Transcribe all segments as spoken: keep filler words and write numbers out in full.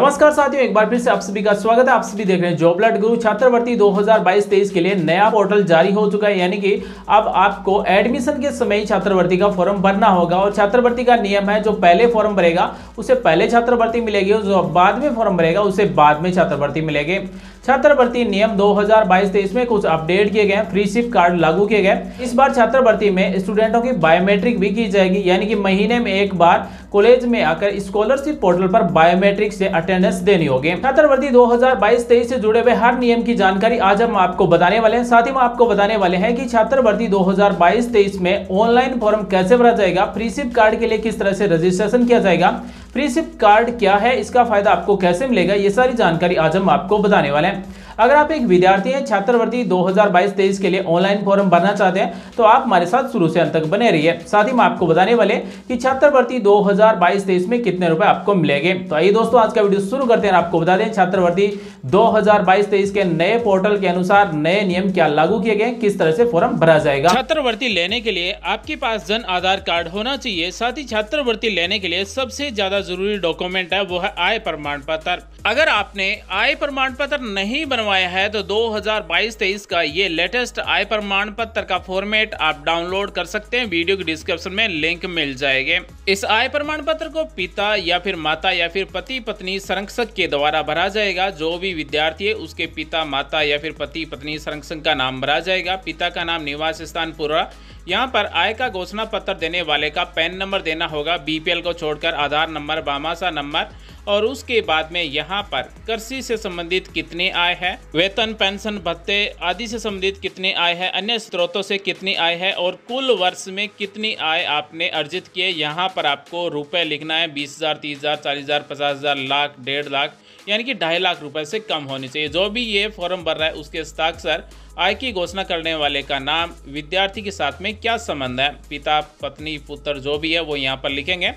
नमस्कार साथियों, एक बार फिर से आप सभी का स्वागत है। आप सभी देख रहे हैं जॉब अलर्ट गुरु। छात्रवृत्ति दो हज़ार बाईस तेईस के लिए नया पोर्टल जारी हो चुका है, यानी कि अब आपको एडमिशन के समय ही छात्रवृत्ति का फॉर्म भरना होगा। और छात्रवृत्ति का नियम है, जो पहले फॉर्म भरेगा उसे पहले छात्रवृत्ति मिलेगी और जो बाद में फॉर्म भरेगा उसे बाद में छात्रवृत्ति मिलेगी। छात्रवृत्ति नियम दो हज़ार बाईस तेईस में कुछ अपडेट किए गए, फ्री शिफ्ट कार्ड लागू किए गए। इस बार छात्रवृत्ति में स्टूडेंटों की बायोमेट्रिक भी की जाएगी, यानी कि महीने में एक बार कॉलेज में आकर स्कॉलरशिप पोर्टल पर बायोमेट्रिक से अटेंडेंस देनी होगी। छात्रवृत्ति दो हज़ार बाईस तेईस से जुड़े हुए हर नियम की जानकारी आज हम आपको बताने वाले हैं। साथ ही हम आपको बताने वाले हैं कि छात्रवृत्ति दो हज़ार बाईस तेईस में ऑनलाइन फॉर्म कैसे भरा जाएगा, फ्री शिफ्ट कार्ड के लिए किस तरह से रजिस्ट्रेशन किया जाएगा, फ्री शिफ्ट कार्ड क्या है, इसका फायदा आपको कैसे मिलेगा, ये सारी जानकारी आज हम आपको बताने वाले हैं। अगर आप एक विद्यार्थी हैं, छात्रवृत्ति दो हज़ार बाईस तेईस के लिए ऑनलाइन फॉर्म भरना चाहते हैं तो आप हमारे साथ शुरू से अंत तक बने रहिए। साथ ही हम आपको बताने वाले कि छात्रवृत्ति दो हज़ार बाईस तेईस में कितने रुपए आपको मिलेंगे। तो आइए दोस्तों, आज का वीडियो शुरू करते हैं। आपको बता दें, छात्रवृत्ति दो हज़ार बाईस तेईस के नए पोर्टल के अनुसार नए नियम क्या लागू किए गए, किस तरह से फॉर्म भरा जाएगा। छात्रवृत्ति लेने के लिए आपके पास जन आधार कार्ड होना चाहिए। साथ ही छात्रवृत्ति लेने के लिए सबसे ज्यादा जरूरी डॉक्यूमेंट है वो है आय प्रमाण पत्र। अगर आपने आय प्रमाण पत्र नहीं बनवा है तो दो हज़ार बाईस तेईस का ये लेटेस्ट आय प्रमाण पत्र का फॉर्मेट आप डाउनलोड कर सकते हैं। वीडियो के डिस्क्रिप्शन में लिंक मिल जाएगा। इस आय प्रमाण पत्र को पिता या फिर माता या फिर पति पत्नी संरक्षक के द्वारा भरा जाएगा। जो भी विद्यार्थी है उसके पिता माता या फिर पति पत्नी संरक्षक का नाम भरा जाएगा, पिता का नाम, निवास स्थान पूरा। यहाँ पर आय का घोषणा पत्र देने वाले का पैन नंबर देना होगा, बीपीएल को छोड़कर आधार नंबर, भामाशाह नंबर। और उसके बाद में यहाँ पर कृषि से संबंधित कितनी आय है, वेतन, पेंशन, भत्ते आदि से संबंधित कितनी आय है, अन्य स्रोतों से कितनी आय है और कुल वर्ष में कितनी आय आपने अर्जित किए। यहाँ पर आपको रुपए लिखना है, बीस हज़ार, तीस हज़ार, चालीस हज़ार, पचास हज़ार, लाख, डेढ़ लाख, यानी कि ढाई लाख रुपए से कम होनी चाहिए। जो भी ये फॉर्म भर रहा है उसके हस्ताक्षर, आय की घोषणा करने वाले का नाम, विद्यार्थी के साथ में क्या संबंध है, पिता, पत्नी, पुत्र, जो भी है वो यहाँ पर लिखेंगे।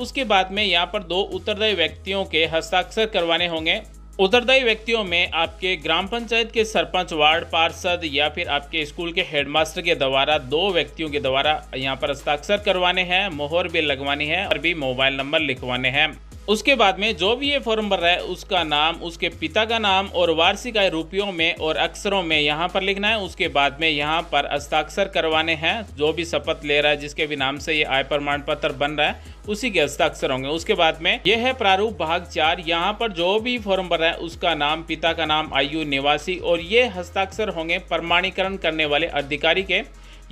उसके बाद में यहाँ पर दो उत्तरदायी व्यक्तियों के हस्ताक्षर करवाने होंगे। उत्तरदायी व्यक्तियों में आपके ग्राम पंचायत के सरपंच, वार्ड पार्षद या फिर आपके स्कूल के हेडमास्टर के द्वारा दो व्यक्तियों के द्वारा यहाँ पर हस्ताक्षर करवाने हैं, मोहर भी लगवानी है और भी मोबाइल नंबर लिखवाने हैं। उसके बाद में जो भी ये फॉर्म भर रहा है उसका नाम, उसके पिता का नाम और वार्षिक आय रुपयों में और अक्षरों में यहाँ पर लिखना है। उसके बाद में यहाँ पर हस्ताक्षर करवाने हैं। जो भी शपथ ले रहा है, जिसके भी नाम से ये आय प्रमाण पत्र बन रहा है, उसी के हस्ताक्षर होंगे। उसके बाद में यह है प्रारूप भाग चार। यहाँ पर जो भी फॉर्म भर रहा है उसका नाम, पिता का नाम, आयु, निवासी और ये हस्ताक्षर होंगे प्रमाणीकरण करने वाले अधिकारी के।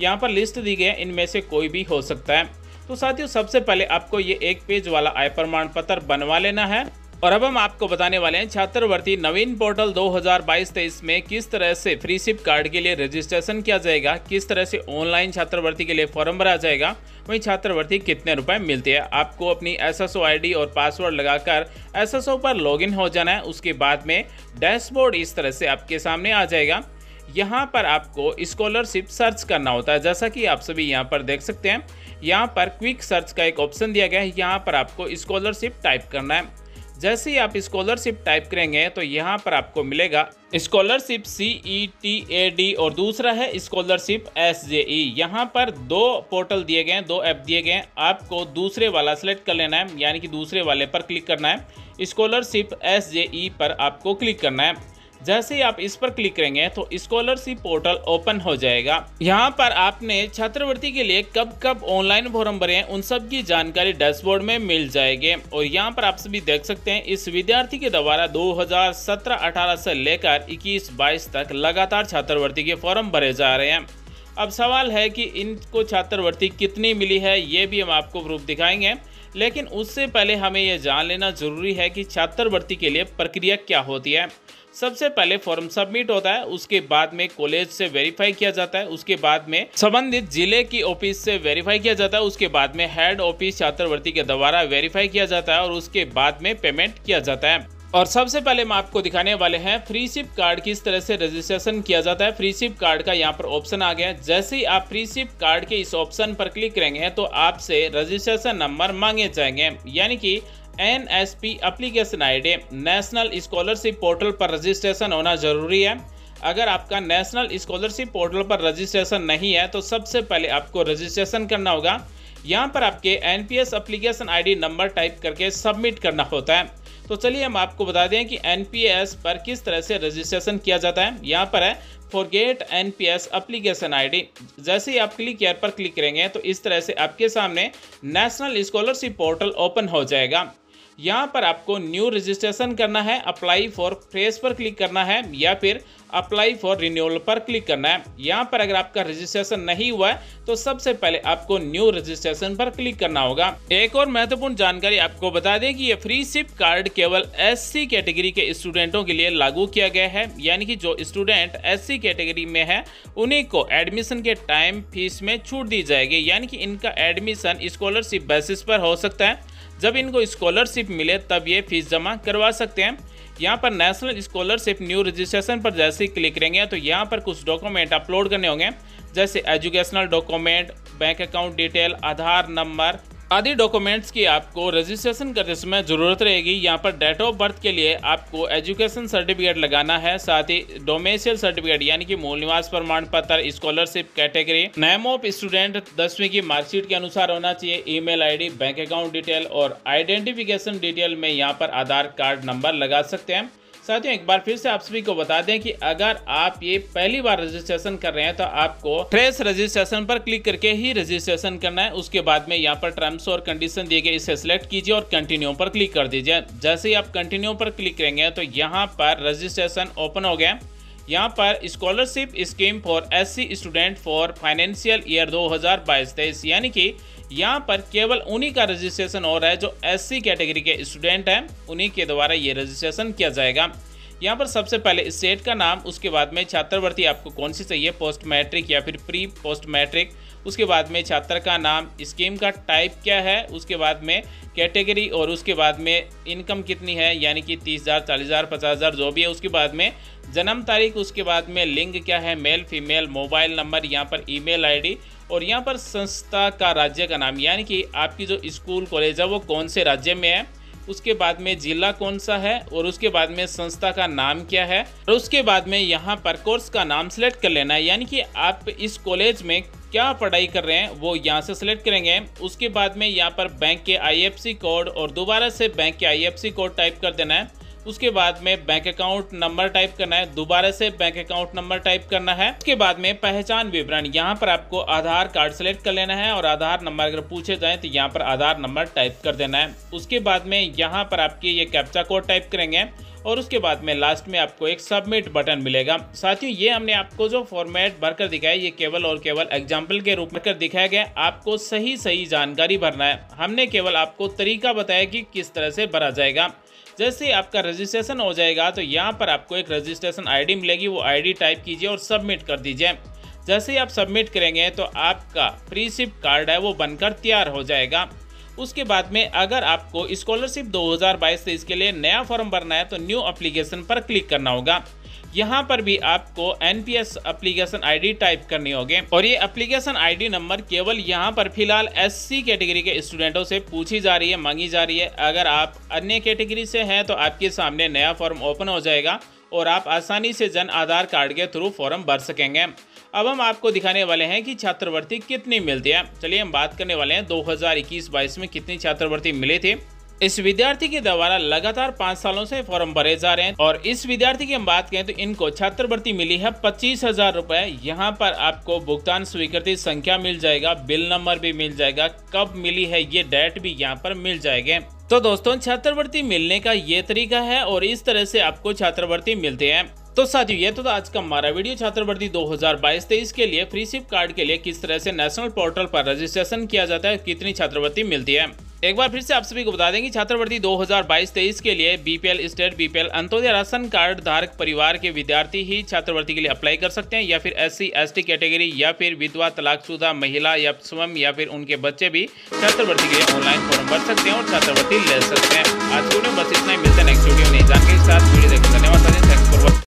यहाँ पर लिस्ट दी गई है, इनमें से कोई भी हो सकता है। तो साथियों, सबसे पहले आपको ये एक पेज वाला आय प्रमाण पत्र बनवा लेना है। और अब हम आपको बताने वाले हैं छात्रवृत्ति नवीन पोर्टल दो हज़ार बाईस तेईस में किस तरह से फ्री शिफ्ट कार्ड के लिए रजिस्ट्रेशन किया जाएगा, किस तरह से ऑनलाइन छात्रवृत्ति के लिए फॉर्म भरा जाएगा, वहीं छात्रवृत्ति कितने रुपए मिलती है। आपको अपनी एसएसओ आईडी और पासवर्ड लगाकर एसएसओ पर लॉगिन हो जाना है। उसके बाद में डैशबोर्ड इस तरह से आपके सामने आ जाएगा। यहाँ पर आपको स्कॉलरशिप सर्च करना होता है, जैसा कि आप सभी यहाँ पर देख सकते हैं। यहाँ पर क्विक सर्च का एक ऑप्शन दिया गया है, यहाँ पर आपको स्कॉलरशिप टाइप करना है। जैसे ही आप स्कॉलरशिप टाइप करेंगे तो यहाँ पर आपको मिलेगा scholarship C E T A D और दूसरा है स्कॉलरशिप एस जे ई। यहाँ पर दो पोर्टल दिए गए हैं, दो ऐप दिए गए हैं। आपको दूसरे वाला सेलेक्ट कर लेना है, यानी कि दूसरे वाले पर क्लिक करना है। स्कॉलरशिप एस जे ई पर आपको क्लिक करना है। जैसे ही आप इस पर क्लिक करेंगे तो स्कॉलरशिप पोर्टल ओपन हो जाएगा। यहाँ पर आपने छात्रवृत्ति के लिए कब कब ऑनलाइन फॉर्म भरे हैं उन सब की जानकारी डैशबोर्ड में मिल जाएगी। और यहाँ पर आप सभी देख सकते हैं, इस विद्यार्थी के द्वारा दो हज़ार सत्रह अठारह से लेकर इक्कीस बाईस तक लगातार छात्रवृत्ति के फॉर्म भरे जा रहे हैं। अब सवाल है कि इनको छात्रवृत्ति कितनी मिली है, ये भी हम आपको प्रूफ दिखाएंगे। लेकिन उससे पहले हमें यह जान लेना जरूरी है कि छात्रवृत्ति के लिए प्रक्रिया क्या होती है। सबसे पहले फॉर्म सबमिट होता है, उसके बाद में कॉलेज से वेरीफाई किया जाता है, उसके बाद में संबंधित जिले की ऑफिस से वेरीफाई किया जाता है, उसके बाद में हेड ऑफिस छात्रवृत्ति के द्वारा वेरीफाई किया जाता है और उसके बाद में पेमेंट किया जाता है। और सबसे पहले हम आपको दिखाने वाले हैं फ्री शिफ्ट कार्ड किस तरह से रजिस्ट्रेशन किया जाता है। फ्री शिफ्ट कार्ड का यहाँ पर ऑप्शन आ गया है। जैसे ही आप फ्री शिफ्ट कार्ड के इस ऑप्शन पर क्लिक करेंगे तो आपसे रजिस्ट्रेशन नंबर मांगे जाएंगे, यानी कि N S P application I D. National scholarship portal पर रजिस्ट्रेशन होना जरूरी है। अगर आपका नेशनल स्कॉलरशिप पोर्टल पर रजिस्ट्रेशन नहीं है तो सबसे पहले आपको रजिस्ट्रेशन करना होगा। यहाँ पर आपके N P S application I D number type करके सबमिट करना होता है। तो चलिए हम आपको बता दें कि एन पी एस पर किस तरह से रजिस्ट्रेशन किया जाता है। यहाँ पर है forget N P S application ID. जैसे ही आप क्लिक ईयर पर क्लिक करेंगे तो इस तरह से आपके सामने नेशनल स्कॉलरशिप पोर्टल ओपन हो जाएगा। यहाँ पर आपको न्यू रजिस्ट्रेशन करना है, अप्लाई फॉर फ्रेश पर क्लिक करना है या फिर अप्लाई फॉर रिन्यूअल पर क्लिक करना है। यहाँ पर अगर आपका रजिस्ट्रेशन नहीं हुआ है तो सबसे पहले आपको न्यू रजिस्ट्रेशन पर क्लिक करना होगा। एक और महत्वपूर्ण जानकारी आपको बता दें कि ये फ्री शिप कार्ड केवल एससी कैटेगरी के स्टूडेंटों के लिए लागू किया गया है, यानी कि जो स्टूडेंट एससी कैटेगरी में है उन्हीं को एडमिशन के टाइम फीस में छूट दी जाएगी, यानी कि इनका एडमिशन स्कॉलरशिप बेसिस पर हो सकता है। जब इनको स्कॉलरशिप मिले तब ये फीस जमा करवा सकते हैं। यहाँ पर नेशनल स्कॉलरशिप न्यू रजिस्ट्रेशन पर जैसे ही क्लिक करेंगे तो यहाँ पर कुछ डॉक्यूमेंट अपलोड करने होंगे, जैसे educational document, bank account detail, Aadhaar number आदि डॉक्यूमेंट्स की आपको रजिस्ट्रेशन करते समय ज़रूरत रहेगी। यहाँ पर डेट ऑफ बर्थ के लिए आपको एजुकेशन सर्टिफिकेट लगाना है, साथ ही डोमेसियल सर्टिफिकेट यानी कि मूल निवास प्रमाण पत्र, scholarship category, name of student दसवीं की मार्कशीट के अनुसार होना चाहिए, email ID, bank account detail और आइडेंटिफिकेशन डिटेल में यहाँ पर आधार कार्ड नंबर लगा सकते हैं। साथियों, एक बार फिर से आप सभी को बता दें कि अगर आप ये पहली बार रजिस्ट्रेशन कर रहे हैं तो आपको फ्रेश रजिस्ट्रेशन पर क्लिक करके ही रजिस्ट्रेशन करना है। उसके बाद में यहाँ पर टर्म्स और कंडीशन दिए गए, इसे सिलेक्ट कीजिए और कंटिन्यू पर क्लिक कर दीजिए। जैसे ही आप कंटिन्यू पर क्लिक करेंगे तो यहाँ पर रजिस्ट्रेशन ओपन हो गया। यहाँ पर scholarship scheme for SC student for financial year दो हज़ार बाईस तेईस, यानी कि यहाँ पर केवल उन्हीं का रजिस्ट्रेशन हो रहा है जो एससी कैटेगरी के स्टूडेंट हैं, उन्हीं के द्वारा ये रजिस्ट्रेशन किया जाएगा। यहाँ पर सबसे पहले स्टेट का नाम, उसके बाद में छात्रवृत्ति आपको कौन सी चाहिए, पोस्ट मैट्रिक या फिर प्री पोस्ट मैट्रिक, उसके बाद में छात्र का नाम, स्कीम का टाइप क्या है, उसके बाद में कैटेगरी और उसके बाद में इनकम कितनी है, यानी कि तीस हज़ार, चालीस हज़ार, पचास हज़ार जो भी है, उसके बाद में जन्म तारीख, उसके बाद में लिंग क्या है, मेल फीमेल, मोबाइल नंबर, यहाँ पर ईमेल आईडी और यहाँ पर संस्था का राज्य का नाम, यानी कि आपकी जो स्कूल कॉलेज है वो कौन से राज्य में है, उसके बाद में जिला कौन सा है और उसके बाद में संस्था का नाम क्या है और उसके बाद में यहाँ पर कोर्स का नाम सेलेक्ट कर लेना है, यानी कि आप इस कॉलेज में क्या पढ़ाई कर रहे हैं वो यहाँ से सिलेक्ट करेंगे। उसके बाद में यहाँ पर बैंक के I F S C code और दोबारा से बैंक के I F S C code type कर देना है। उसके बाद में बैंक अकाउंट नंबर टाइप करना है, दोबारा से बैंक अकाउंट नंबर टाइप करना है। उसके बाद में पहचान विवरण, यहाँ पर आपको आधार कार्ड सेलेक्ट कर लेना है और आधार नंबर अगर पूछे जाए तो यहाँ पर आधार नंबर टाइप कर देना है। उसके बाद में यहाँ पर आपके ये कैप्चा कोड टाइप करेंगे और उसके बाद में लास्ट में आपको एक सबमिट बटन मिलेगा। साथियों, ये हमने आपको जो फॉर्मेट भरकर दिखाया ये केवल और केवल एग्जाम्पल के रूप में कर दिखाया गया। आपको सही सही जानकारी भरना है, हमने केवल आपको तरीका बताया कि किस तरह से भरा जाएगा। जैसे आपका रजिस्ट्रेशन हो जाएगा तो यहाँ पर आपको एक रजिस्ट्रेशन आईडी मिलेगी, वो आईडी टाइप कीजिए और सबमिट कर दीजिए। जैसे ही आप सबमिट करेंगे तो आपका फ्री शिप कार्ड है वो बनकर तैयार हो जाएगा। उसके बाद में अगर आपको स्कॉलरशिप दो हज़ार बाईस तेईस के लिए नया फॉर्म भरना है तो न्यू एप्लीकेशन पर क्लिक करना होगा। यहाँ पर भी आपको N P S application ID type करनी होगी और ये एप्लीकेशन आईडी नंबर केवल यहाँ पर फिलहाल एससी कैटेगरी के स्टूडेंटों से पूछी जा रही है, मांगी जा रही है। अगर आप अन्य कैटेगरी से हैं तो आपके सामने नया फॉर्म ओपन हो जाएगा और आप आसानी से जन आधार कार्ड के थ्रू फॉर्म भर सकेंगे। अब हम आपको दिखाने वाले हैं कि छात्रवृत्ति कितनी मिलती है। चलिए हम बात करने वाले हैं दो हज़ार इक्कीस बाईस में कितनी छात्रवृत्ति मिली थी। इस विद्यार्थी के द्वारा लगातार पाँच सालों से फॉर्म भरे जा रहे हैं और इस विद्यार्थी की हम बात करें तो इनको छात्रवृत्ति मिली है पच्चीस हजार रुपए। यहाँ पर आपको भुगतान स्वीकृति संख्या मिल जाएगा, बिल नंबर भी मिल जाएगा, कब मिली है ये डेट भी यहाँ पर मिल जाएगी। तो दोस्तों, छात्रवृत्ति मिलने का ये तरीका है और इस तरह से आपको छात्रवृत्ति मिलती है। तो साथियों, ये तो आज का हमारा वीडियो छात्रवृत्ति दो हज़ार बाईस तेईस के लिए फ्री शिप कार्ड के लिए किस तरह से नेशनल पोर्टल पर रजिस्ट्रेशन किया जाता है, कितनी छात्रवृत्ति मिलती है। एक बार फिर से आप सभी को बता दें कि छात्रवृत्ति दो हज़ार बाईस तेईस के लिए B P L state B P L Antyodaya ration card धारक परिवार के विद्यार्थी ही छात्रवृत्ति के लिए अप्लाई कर सकते हैं, या फिर एससी एसटी कैटेगरी या फिर विधवा तलाकशुदा महिला या स्वयं या फिर उनके बच्चे भी छात्रवृत्ति के लिए ऑनलाइन फॉर्म भर सकते हैं और छात्रवृत्ति ले सकते हैं। आज के वीडियो में बस इतना ही, मिलते हैं नेक्स्ट वीडियो में जानकारी के साथ।